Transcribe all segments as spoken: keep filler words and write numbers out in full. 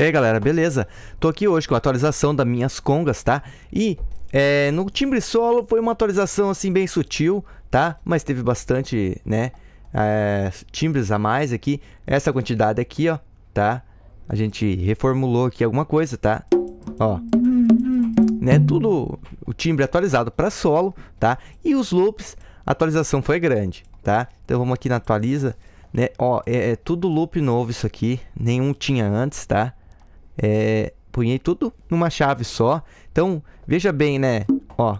E aí galera, beleza? Tô aqui hoje com a atualização das minhas congas, tá? E é, no timbre solo foi uma atualização assim bem sutil, tá? Mas teve bastante, né, é, timbres a mais aqui. Essa quantidade aqui, ó, tá? A gente reformulou aqui alguma coisa, tá? Ó, né, tudo o timbre atualizado para solo, tá? E os loops, a atualização foi grande, tá? Então vamos aqui na atualiza, né? Ó, é, é tudo loop novo isso aqui, nenhum tinha antes, tá? É, punhei tudo numa chave só. Então, veja bem, né? Ó.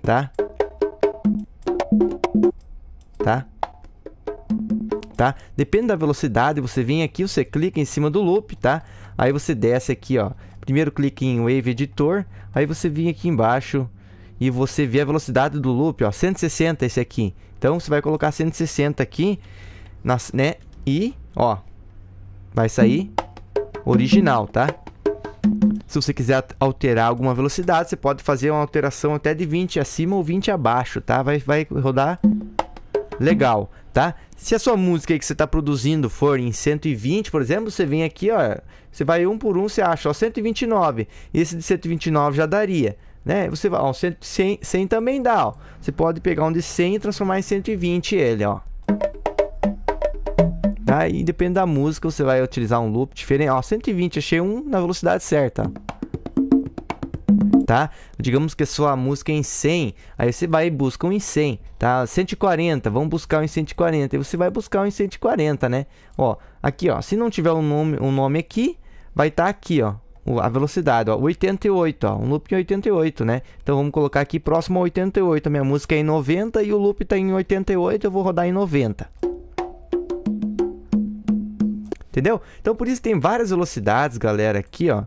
Tá? Tá? Tá? Depende da velocidade, você vem aqui, você clica em cima do loop, tá? Aí você desce aqui, ó. Primeiro clique em Wave Editor, aí você vem aqui embaixo e você vê a velocidade do loop, ó, cento e sessenta esse aqui. Então, você vai colocar cento e sessenta aqui, nas, né? E, ó, vai sair original, tá? Se você quiser alterar alguma velocidade, você pode fazer uma alteração até de vinte acima ou vinte abaixo, tá? Vai, vai rodar legal, tá? Se a sua música aí que você está produzindo for em cento e vinte, por exemplo, você vem aqui, ó, você vai um por um, você acha, ó, cento e vinte e nove. Esse de cento e vinte e nove já daria, né? Você vai, ó, cem, cem, cem também dá, ó. Você pode pegar um de cem e transformar em cento e vinte ele, ó. Aí depende da música, você vai utilizar um loop diferente. Ó, cento e vinte, achei um na velocidade certa, tá? Digamos que a sua música é em cem, aí você vai e busca um em cem, tá? cento e quarenta, vamos buscar um em cento e quarenta, e você vai buscar um em cento e quarenta, né? Ó, aqui, ó, se não tiver um nome, um nome aqui, vai estar tá aqui, ó, a velocidade, ó, oitenta e oito, ó, um loop em oitenta e oito, né? Então vamos colocar aqui próximo a oitenta e oito, a minha música é em noventa e o loop tá em oitenta e oito, eu vou rodar em noventa. Entendeu? Então por isso tem várias velocidades, galera, aqui, ó,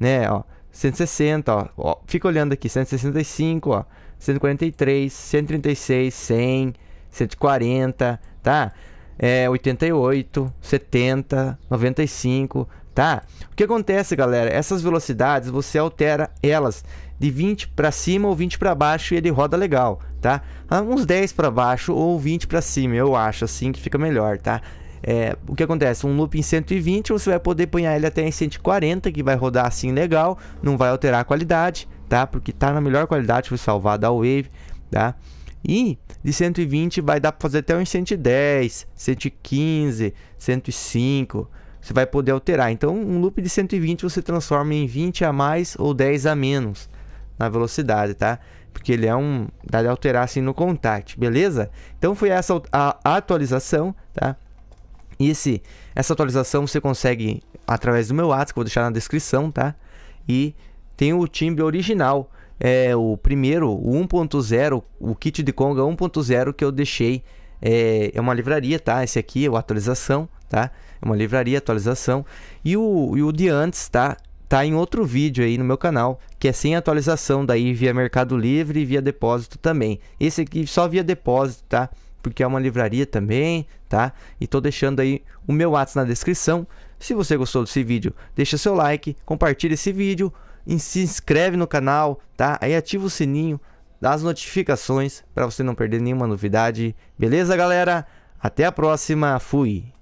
né, ó, cento e sessenta, ó, ó, fica olhando aqui, cento e sessenta e cinco, ó, cento e quarenta e três, cento e trinta e seis, cem, cento e quarenta, tá? É, oitenta e oito, setenta, noventa e cinco, tá? O que acontece, galera, essas velocidades, você altera elas de vinte para cima ou vinte para baixo e ele roda legal, tá? Uns dez para baixo ou vinte para cima, eu acho assim que fica melhor, tá? É, o que acontece? Um loop em cento e vinte, você vai poder punhar ele até em cento e quarenta, que vai rodar assim legal, não vai alterar a qualidade, tá? Porque tá na melhor qualidade, foi salvado a Wave, tá? E de cento e vinte vai dar para fazer até uns cento e dez, cento e quinze, cento e cinco, você vai poder alterar. Então, um loop de cento e vinte você transforma em vinte a mais ou dez a menos na velocidade, tá? Porque ele é um... dá de alterar assim no Kontakt, beleza? Então, foi essa a, a atualização, tá? E esse, essa atualização você consegue através do meu WhatsApp, que eu vou deixar na descrição, tá? E tem o timbre original, é o primeiro, o um ponto zero, o kit de conga um ponto zero que eu deixei, é, é uma livraria, tá? Esse aqui é o atualização, tá? É uma livraria, atualização. E o, e o de antes, tá? Tá em outro vídeo aí no meu canal, que é sem atualização, daí via Mercado Livre e via depósito também. Esse aqui só via depósito, tá? Porque é uma livraria também, tá? E tô deixando aí o meu WhatsApp na descrição. Se você gostou desse vídeo, deixa seu like, compartilha esse vídeo, e se inscreve no canal, tá? Aí ativa o sininho das notificações para você não perder nenhuma novidade. Beleza, galera? Até a próxima. Fui!